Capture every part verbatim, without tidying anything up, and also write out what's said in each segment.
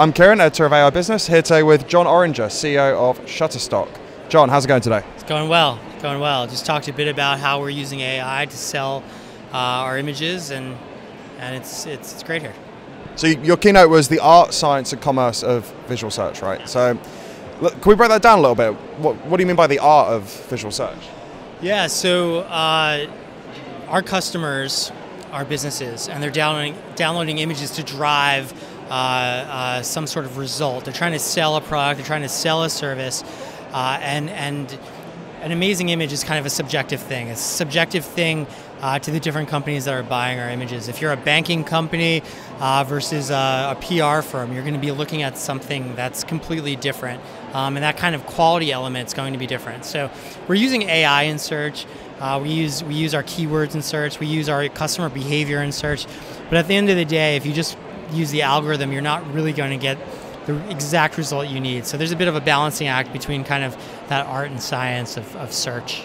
I'm Kieran, editor of A I Business, here today with Jon Oringer, C E O of Shutterstock. Jon, how's it going today? It's going well, going well. Just talked a bit about how we're using A I to sell uh, our images, and and it's, it's it's great here. So your keynote was the art, science, and commerce of visual search, right? Yeah. So can we break that down a little bit? What, what do you mean by the art of visual search? Yeah, so uh, our customers are businesses, and they're downloading, downloading images to drive uh, uh, some sort of result. They're trying to sell a product, they're trying to sell a service, uh, and, and an amazing image is kind of a subjective thing. It's a subjective thing uh, to the different companies that are buying our images. If you're a banking company uh, versus a, a P R firm, you're going to be looking at something that's completely different. Um, and that kind of quality element is going to be different. So we're using A I in search. Uh, we use we use our keywords in search. We use our customer behavior in search. But at the end of the day, if you just use the algorithm, you're not really going to get the exact result you need. So there's a bit of a balancing act between kind of that art and science of, of search.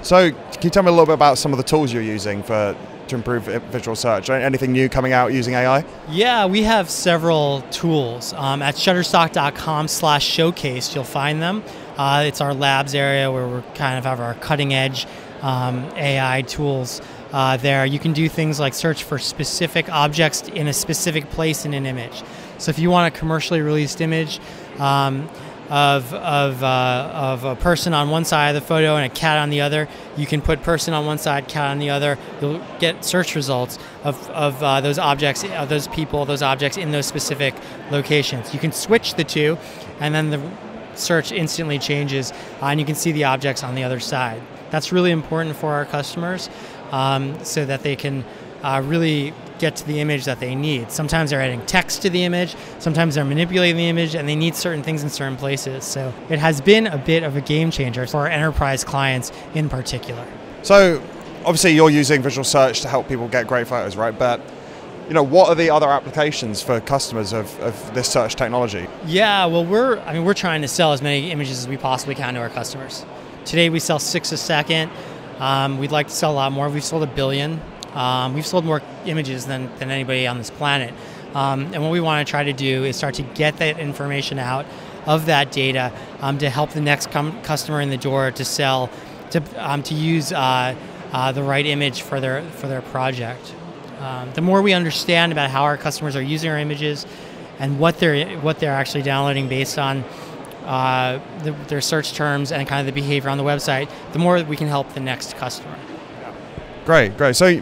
So can you tell me a little bit about some of the tools you're using for to improve visual search? Anything new coming out using A I? Yeah, we have several tools. Um, at shutterstock dot com slash showcase, you'll find them. Uh, it's our labs area where we kind of have our cutting edge um, A I tools uh, there. You can do things like search for specific objects in a specific place in an image. So if you want a commercially released image um, of, of, uh, of a person on one side of the photo and a cat on the other, you can put person on one side, cat on the other. You'll get search results of, of uh, those objects, of those people, those objects in those specific locations. You can switch the two, and then the search instantly changes, uh, and you can see the objects on the other side. That's really important for our customers um, so that they can uh, really get to the image that they need. Sometimes they're adding text to the image, sometimes they're manipulating the image, and they need certain things in certain places. So it has been a bit of a game changer for our enterprise clients in particular. So obviously you're using visual search to help people get great photos, right? But you know, what are the other applications for customers of, of this search technology? Yeah, well, we're I mean we're trying to sell as many images as we possibly can to our customers. Today we sell six a second. Um, we'd like to sell a lot more. We've sold a billion. Um, we've sold more images than, than anybody on this planet. Um, and what we want to try to do is start to get that information out of that data um, to help the next customer in the door to sell, to, um, to use uh, uh, the right image for their, for their project. Um, the more we understand about how our customers are using our images and what they're, what they're actually downloading based on uh, the, their search terms and kind of the behavior on the website, the more we can help the next customer. Great, great. So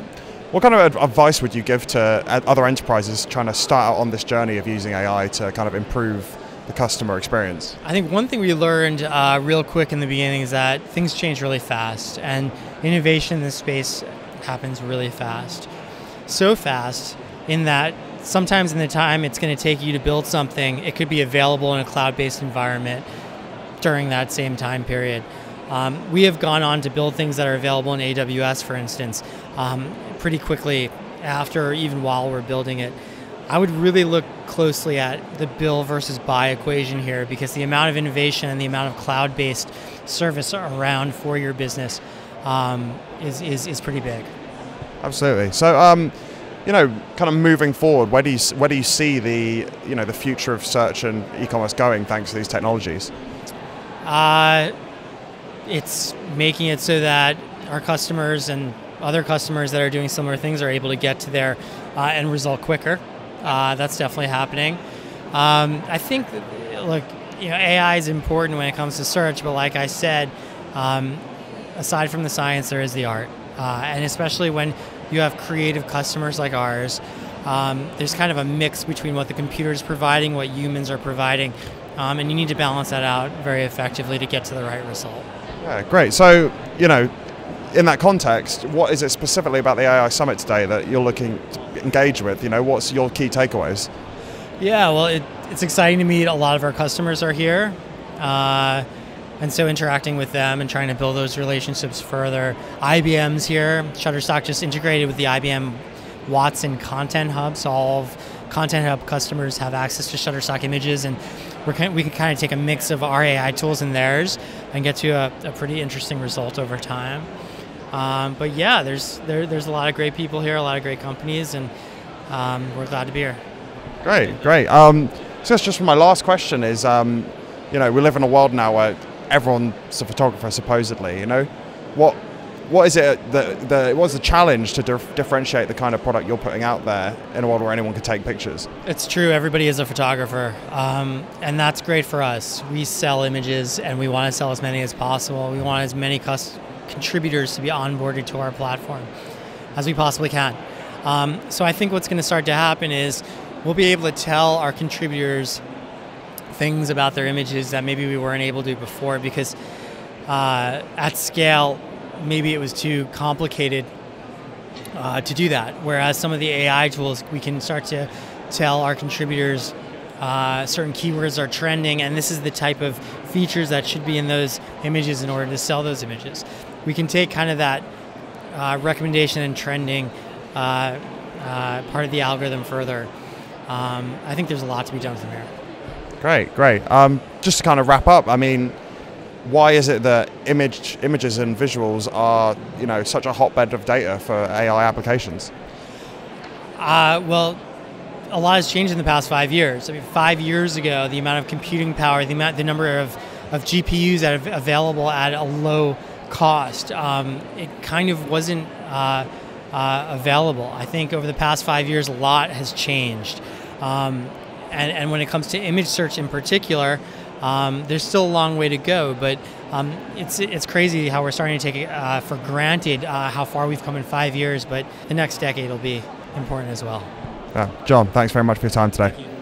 what kind of advice would you give to other enterprises trying to start out on this journey of using A I to kind of improve the customer experience? I think one thing we learned uh, real quick in the beginning is that things change really fast, and innovation in this space happens really fast. So fast in that sometimes in the time it's going to take you to build something, it could be available in a cloud-based environment during that same time period. Um, we have gone on to build things that are available in A W S, for instance, um, pretty quickly after or even while we're building it. I would really look closely at the build versus buy equation here, because the amount of innovation and the amount of cloud-based service around for your business um, is, is, is pretty big. Absolutely. So, um, you know, kind of moving forward, where do you, where do you see the, you know, the future of search and e-commerce going thanks to these technologies? Uh, It's making it so that our customers and other customers that are doing similar things are able to get to their uh, end result quicker. Uh, that's definitely happening. Um, I think, that, look, you know, A I is important when it comes to search, but like I said, um, aside from the science, there is the art. Uh, and especially when you have creative customers like ours, um, there's kind of a mix between what the computer is providing, what humans are providing, um, and you need to balance that out very effectively to get to the right result. Yeah, great. So, you know, in that context, what is it specifically about the A I Summit today that you're looking to engage with? You know, what's your key takeaways? Yeah, well, it, it's exciting to meet. A lot of our customers are here. Uh, and so interacting with them and trying to build those relationships further. I B M's here. Shutterstock just integrated with the I B M Watson Content Hub. So all of Content Hub customers have access to Shutterstock images, and we're kind of, we can kind of take a mix of our A I tools and theirs and get to a, a pretty interesting result over time. Um, but yeah, there's there, there's a lot of great people here, a lot of great companies, and um, we're glad to be here. Great, great. Um, So that's just my last question is, um, you know, we live in a world now where everyone's a photographer, supposedly, you know? What, what is it, that, the, what's the challenge to dif differentiate the kind of product you're putting out there in a world where anyone can take pictures? It's true, everybody is a photographer, um, and that's great for us. We sell images, and we want to sell as many as possible. We want as many cus contributors to be onboarded to our platform as we possibly can. Um, so I think what's going to start to happen is we'll be able to tell our contributors things about their images that maybe we weren't able to before, because uh, at scale, maybe it was too complicated uh, to do that. Whereas some of the A I tools, we can start to tell our contributors uh, certain keywords are trending, and this is the type of features that should be in those images in order to sell those images. We can take kind of that uh, recommendation and trending uh, uh, part of the algorithm further. Um, I think there's a lot to be done from here. Great, great. Um, just to kind of wrap up, I mean, why is it that image, images and visuals are, you know, such a hotbed of data for A I applications? Uh, well, a lot has changed in the past five years. I mean, five years ago, the amount of computing power, the amount, the number of, of G P Us that are available at a low cost, um, it kind of wasn't uh, uh, available. I think over the past five years, a lot has changed. Um, And, and when it comes to image search in particular, um, there's still a long way to go, but um, it's, it's crazy how we're starting to take uh, for granted uh, how far we've come in five years, but the next decade will be important as well. Yeah. Jon, thanks very much for your time today.